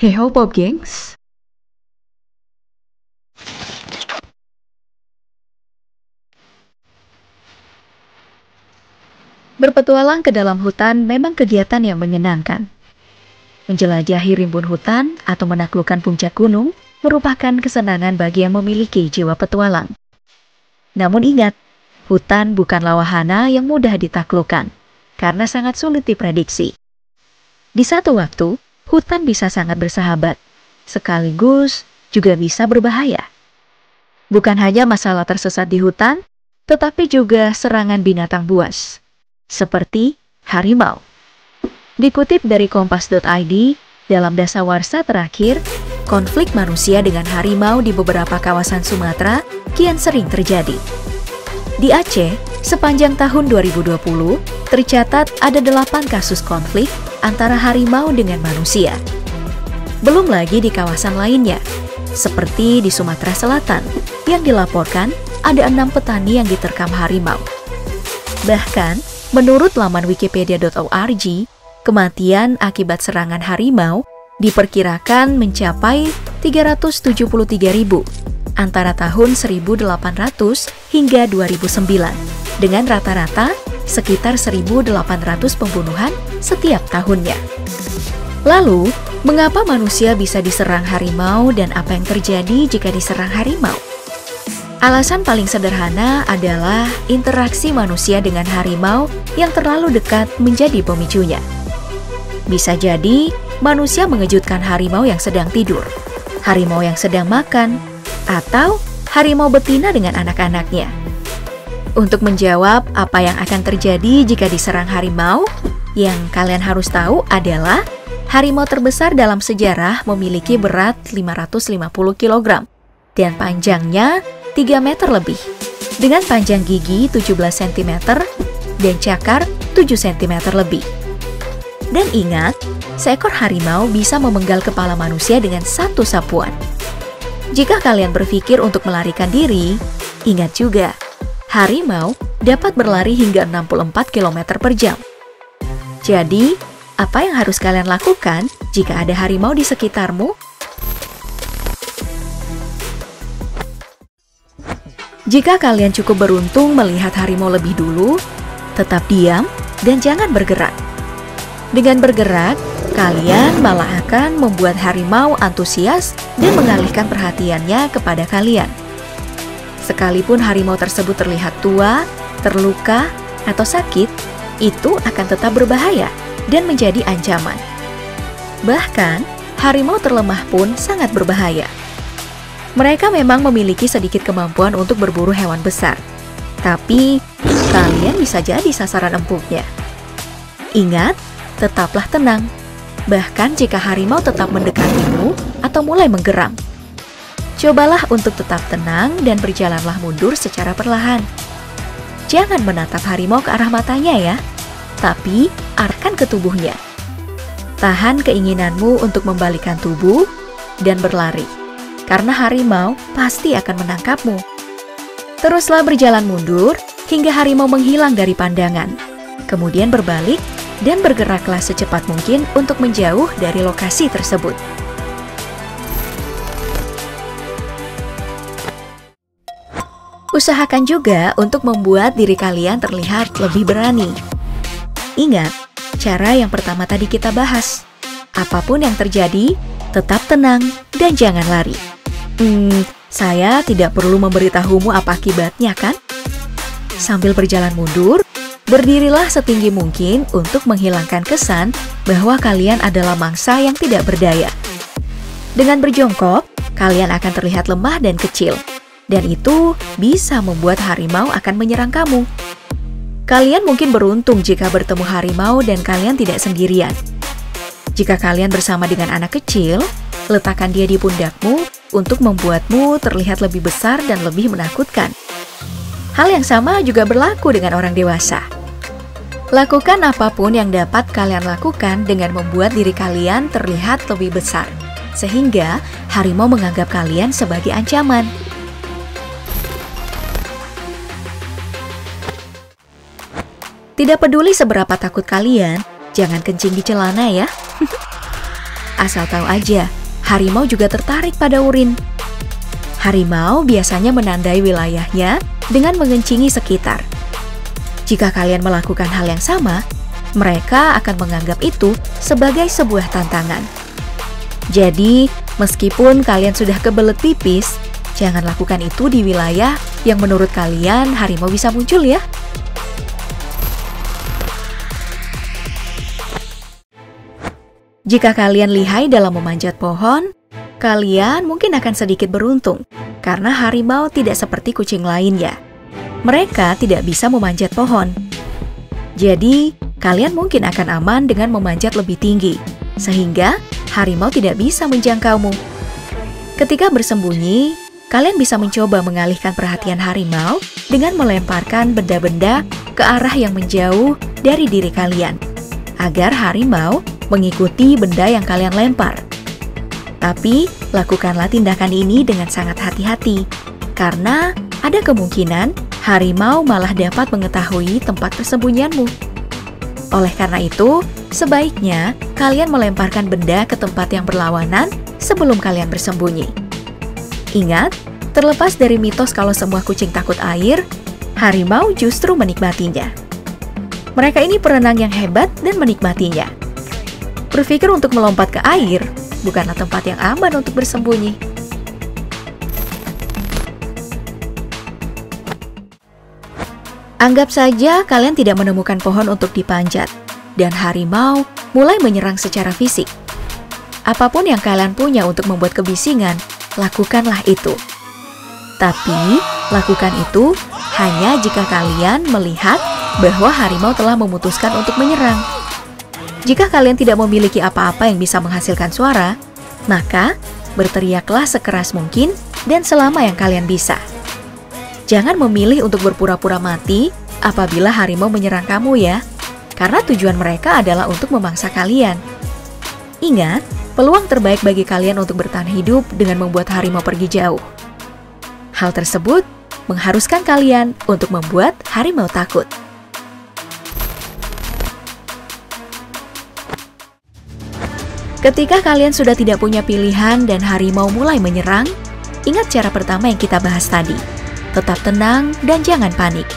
Hey ho, Bob gengs. Berpetualang ke dalam hutan memang kegiatan yang menyenangkan. Menjelajahi rimbun hutan atau menaklukkan puncak gunung merupakan kesenangan bagi yang memiliki jiwa petualang. Namun ingat, hutan bukanlah wahana yang mudah ditaklukkan, karena sangat sulit diprediksi. Di satu waktu, hutan bisa sangat bersahabat, sekaligus juga bisa berbahaya. Bukan hanya masalah tersesat di hutan, tetapi juga serangan binatang buas, seperti harimau. Dikutip dari kompas.id, dalam dasawarsa terakhir, konflik manusia dengan harimau di beberapa kawasan Sumatera kian sering terjadi. Di Aceh, sepanjang tahun 2020, tercatat ada 8 kasus konflik antara harimau dengan manusia. Belum lagi di kawasan lainnya, seperti di Sumatera Selatan, yang dilaporkan ada 6 petani yang diterkam harimau. Bahkan, menurut laman wikipedia.org, kematian akibat serangan harimau diperkirakan mencapai 373.000 antara tahun 1800 hingga 2009 dengan rata-rata sekitar 1.800 pembunuhan setiap tahunnya. Lalu, mengapa manusia bisa diserang harimau dan apa yang terjadi jika diserang harimau? Alasan paling sederhana adalah interaksi manusia dengan harimau yang terlalu dekat menjadi pemicunya. Bisa jadi, manusia mengejutkan harimau yang sedang tidur, harimau yang sedang makan, atau harimau betina dengan anak-anaknya. Untuk menjawab apa yang akan terjadi jika diserang harimau, yang kalian harus tahu adalah harimau terbesar dalam sejarah memiliki berat 550 kg dan panjangnya 3 meter lebih, dengan panjang gigi 17 cm dan cakar 7 cm lebih. Dan ingat, seekor harimau bisa memenggal kepala manusia dengan satu sapuan. Jika kalian berpikir untuk melarikan diri, ingat juga, harimau dapat berlari hingga 64 km per jam. Jadi, apa yang harus kalian lakukan jika ada harimau di sekitarmu? Jika kalian cukup beruntung melihat harimau lebih dulu, tetap diam dan jangan bergerak. Dengan bergerak, kalian malah akan membuat harimau antusias dan mengalihkan perhatiannya kepada kalian. Sekalipun harimau tersebut terlihat tua, terluka, atau sakit, itu akan tetap berbahaya dan menjadi ancaman. Bahkan, harimau terlemah pun sangat berbahaya. Mereka memang memiliki sedikit kemampuan untuk berburu hewan besar, tapi kalian bisa jadi sasaran empuknya. Ingat, tetaplah tenang, bahkan jika harimau tetap mendekatimu atau mulai menggeram. Cobalah untuk tetap tenang dan berjalanlah mundur secara perlahan. Jangan menatap harimau ke arah matanya ya, tapi arahkan ke tubuhnya. Tahan keinginanmu untuk membalikkan tubuh dan berlari, karena harimau pasti akan menangkapmu. Teruslah berjalan mundur hingga harimau menghilang dari pandangan. Kemudian berbalik dan bergeraklah secepat mungkin untuk menjauh dari lokasi tersebut. Usahakan juga untuk membuat diri kalian terlihat lebih berani. Ingat, cara yang pertama tadi kita bahas. Apapun yang terjadi, tetap tenang dan jangan lari. Saya tidak perlu memberitahumu apa akibatnya, kan? Sambil berjalan mundur, berdirilah setinggi mungkin untuk menghilangkan kesan bahwa kalian adalah mangsa yang tidak berdaya. Dengan berjongkok, kalian akan terlihat lemah dan kecil, dan itu bisa membuat harimau akan menyerang kamu. Kalian mungkin beruntung jika bertemu harimau dan kalian tidak sendirian. Jika kalian bersama dengan anak kecil, letakkan dia di pundakmu untuk membuatmu terlihat lebih besar dan lebih menakutkan. Hal yang sama juga berlaku dengan orang dewasa. Lakukan apapun yang dapat kalian lakukan dengan membuat diri kalian terlihat lebih besar, sehingga harimau menganggap kalian sebagai ancaman. Tidak peduli seberapa takut kalian, jangan kencing di celana ya. Asal tahu aja, harimau juga tertarik pada urin. Harimau biasanya menandai wilayahnya dengan mengencingi sekitar. Jika kalian melakukan hal yang sama, mereka akan menganggap itu sebagai sebuah tantangan. Jadi, meskipun kalian sudah kebelet pipis, jangan lakukan itu di wilayah yang menurut kalian harimau bisa muncul ya. Jika kalian lihai dalam memanjat pohon, kalian mungkin akan sedikit beruntung karena harimau tidak seperti kucing lainnya. Mereka tidak bisa memanjat pohon. Jadi, kalian mungkin akan aman dengan memanjat lebih tinggi, sehingga harimau tidak bisa menjangkaumu. Ketika bersembunyi, kalian bisa mencoba mengalihkan perhatian harimau dengan melemparkan benda-benda ke arah yang menjauh dari diri kalian, agar harimau mengikuti benda yang kalian lempar. Tapi, lakukanlah tindakan ini dengan sangat hati-hati, karena ada kemungkinan harimau malah dapat mengetahui tempat persembunyianmu. Oleh karena itu, sebaiknya kalian melemparkan benda ke tempat yang berlawanan sebelum kalian bersembunyi. Ingat, terlepas dari mitos kalau semua kucing takut air, harimau justru menikmatinya. Mereka ini perenang yang hebat dan menikmatinya. Berpikir untuk melompat ke air bukanlah tempat yang aman untuk bersembunyi. Anggap saja kalian tidak menemukan pohon untuk dipanjat, dan harimau mulai menyerang secara fisik. Apapun yang kalian punya untuk membuat kebisingan, lakukanlah itu. Tapi, lakukan itu hanya jika kalian melihat bahwa harimau telah memutuskan untuk menyerang. Jika kalian tidak memiliki apa-apa yang bisa menghasilkan suara, maka berteriaklah sekeras mungkin dan selama yang kalian bisa. Jangan memilih untuk berpura-pura mati apabila harimau menyerang kamu ya, karena tujuan mereka adalah untuk memangsa kalian. Ingat, peluang terbaik bagi kalian untuk bertahan hidup dengan membuat harimau pergi jauh. Hal tersebut mengharuskan kalian untuk membuat harimau takut. Ketika kalian sudah tidak punya pilihan dan harimau mulai menyerang, ingat cara pertama yang kita bahas tadi. Tetap tenang dan jangan panik.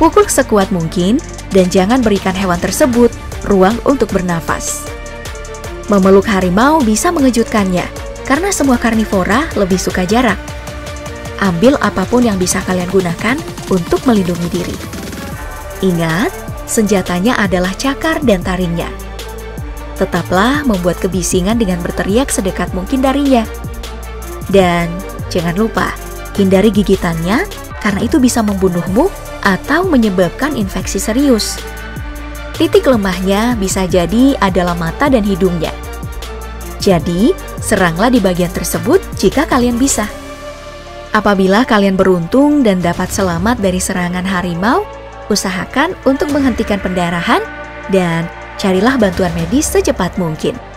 Pukul sekuat mungkin dan jangan berikan hewan tersebut ruang untuk bernafas. Memeluk harimau bisa mengejutkannya, karena semua karnivora lebih suka jarak. Ambil apapun yang bisa kalian gunakan untuk melindungi diri. Ingat, senjatanya adalah cakar dan taringnya. Tetaplah membuat kebisingan dengan berteriak sedekat mungkin darinya. Dan jangan lupa, hindari gigitannya karena itu bisa membunuhmu atau menyebabkan infeksi serius. Titik lemahnya bisa jadi adalah mata dan hidungnya. Jadi, seranglah di bagian tersebut jika kalian bisa. Apabila kalian beruntung dan dapat selamat dari serangan harimau, usahakan untuk menghentikan pendarahan dan carilah bantuan medis secepat mungkin.